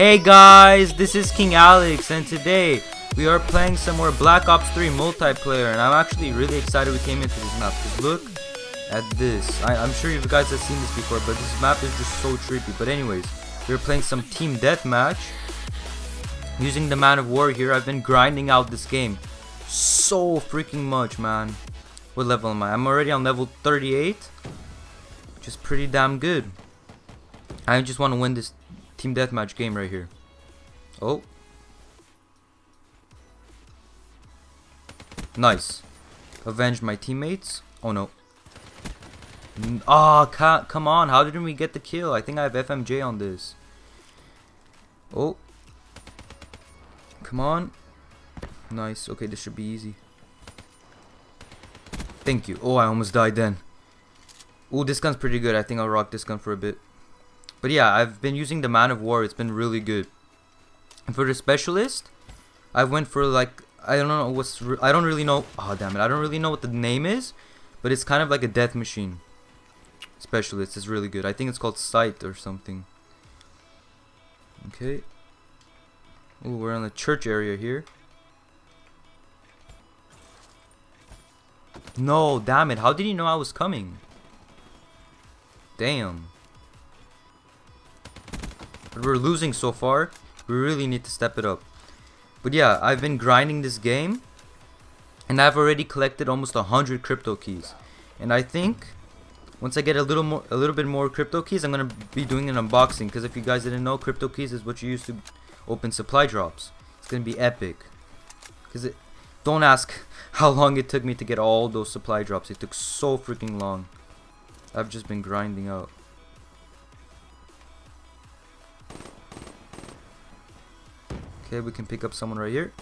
Hey guys, this is King Alex, and today we are playing some more Black Ops 3 multiplayer, and I'm actually really excited we came into this map, because look at this. I'm sure you guys have seen this before, but this map is just so trippy. But anyways, we're playing some Team Deathmatch, using the Man of War here. I've been grinding out this game so freaking much, man. What level am I? I'm already on level 38, which is pretty damn good. I just want to win this Team Deathmatch game right here. Oh. Nice. Avenge my teammates. Oh no. Ah, oh, come on. How didn't we get the kill? I think I have FMJ on this. Oh. Come on. Nice. Okay, this should be easy. Thank you. Oh, I almost died then. Oh, this gun's pretty good. I think I'll rock this gun for a bit. But yeah, I've been using the Man of War. It's been really good. And for the Specialist, I went for like, I don't know what's, I don't really know. Oh damn it, I don't really know what the name is, but it's kind of like a death machine. Specialist is really good. I think it's called Scythe or something. Okay. Ooh, we're on the church area here. No, damn it! How did he know I was coming? Damn. But we're losing so far. We really need to step it up. But yeah, I've been grinding this game, and I've already collected almost 100 crypto keys. And I think once I get a little bit more crypto keys, I'm gonna be doing an unboxing. Because if you guys didn't know, crypto keys is what you use to open supply drops. It's gonna be epic. Because it, don't ask how long it took me to get all those supply drops. It took so freaking long. I've just been grinding out. Okay, we can pick up someone right here.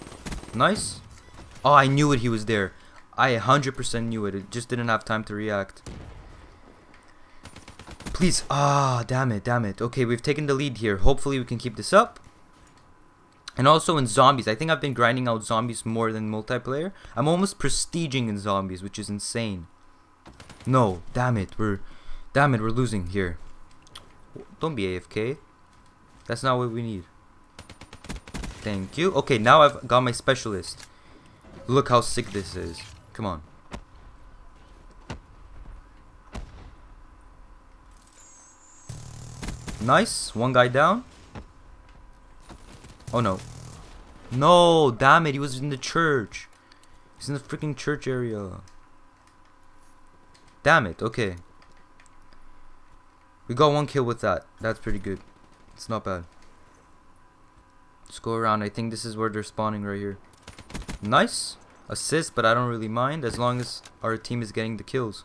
Nice. Oh, I knew it. He was there. I 100% knew it. It just didn't have time to react. Please. Ah, damn it, damn it. Okay, we've taken the lead here. Hopefully, we can keep this up. And also in zombies. I think I've been grinding out zombies more than multiplayer. I'm almost prestiging in zombies, which is insane. No, damn it, we're losing here. Don't be AFK. That's not what we need. Thank you. Okay, now I've got my Specialist. Look how sick this is. Come on. Nice. One guy down. Oh no. No, damn it. He was in the church. He's in the freaking church area. Damn it. Okay. We got one kill with that. That's pretty good. It's not bad. Let's go around. I think this is where they're spawning right here. Nice. Assist, but I don't really mind as long as our team is getting the kills.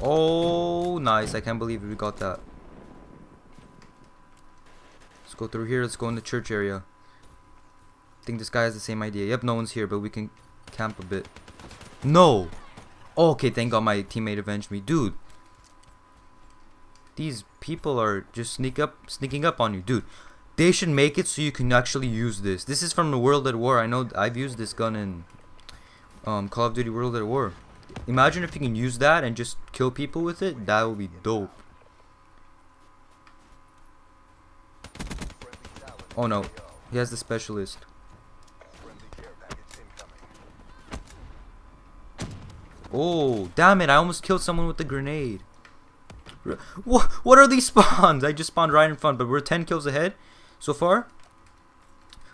Oh, nice. I can't believe we got that. Let's go through here. Let's go in the church area. I think this guy has the same idea. Yep, no one's here, but we can camp a bit. No. Oh, okay, thank God my teammate avenged me. Dude. These people are just sneaking up on you, dude. They should make it so you can actually use this. This is from the World at War. I know I've used this gun in Call of Duty World at War. Imagine if you can use that and just kill people with it. That would be dope. Oh no, he has the Specialist. Oh damn it! I almost killed someone with the grenade. What are these spawns? I just spawned right in front, but we're 10 kills ahead so far.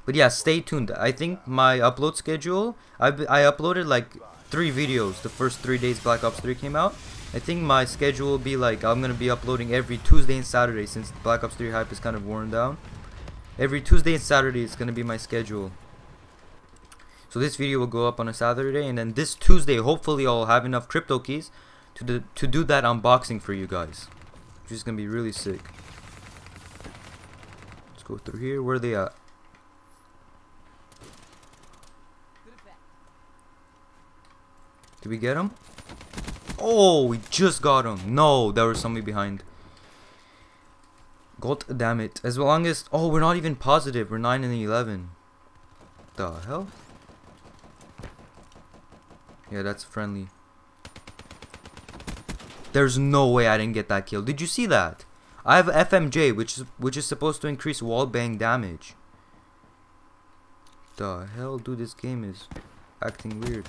But yeah, stay tuned. I think my upload schedule, I uploaded like 3 videos the first 3 days Black Ops 3 came out. I think my schedule will be like, I'm going to be uploading every Tuesday and Saturday since Black Ops 3 hype is kind of worn down. Every Tuesday and Saturday is going to be my schedule. So this video will go up on a Saturday, and then this Tuesday hopefully I'll have enough crypto keys to do that unboxing for you guys, which is gonna be really sick. Let's go through here. Where are they at? Did we get him? Oh, we just got him. No, there was somebody behind. God damn it. As long as, oh, we're not even positive. We're 9 and 11. The hell? Yeah, that's friendly. There's no way I didn't get that kill. Did you see that? I have FMJ, which is supposed to increase wall bang damage. The hell, dude, this game is acting weird.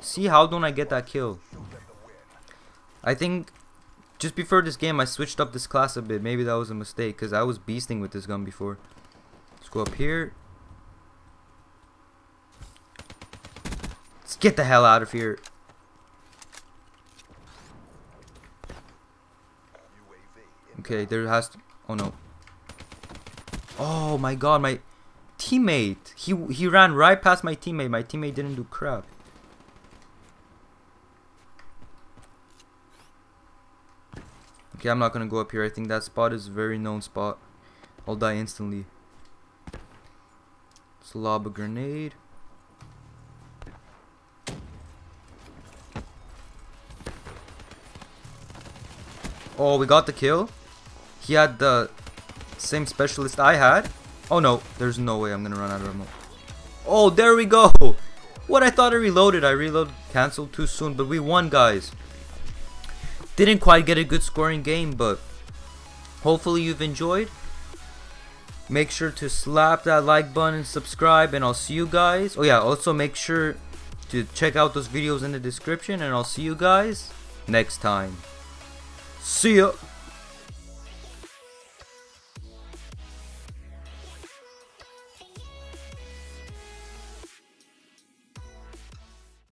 See, how don't I get that kill? I think just before this game I switched up this class a bit. Maybe that was a mistake, because I was beasting with this gun before. Let's go up here. Let's get the hell out of here. Okay, there has to... Oh no. Oh my god, my teammate. He ran right past my teammate. My teammate didn't do crap. Okay, I'm not gonna go up here. I think that spot is a very known spot. I'll die instantly. Let's lob a grenade. Oh, we got the kill. He had the same specialist I had. Oh no, there's no way I'm gonna run out of ammo. Oh, there we go. What, I thought I reloaded. I reloaded, canceled too soon, but we won, guys. Didn't quite get a good scoring game, but hopefully you've enjoyed. Make sure to slap that like button and subscribe, and I'll see you guys. Oh yeah, also make sure to check out those videos in the description, and I'll see you guys next time. See ya.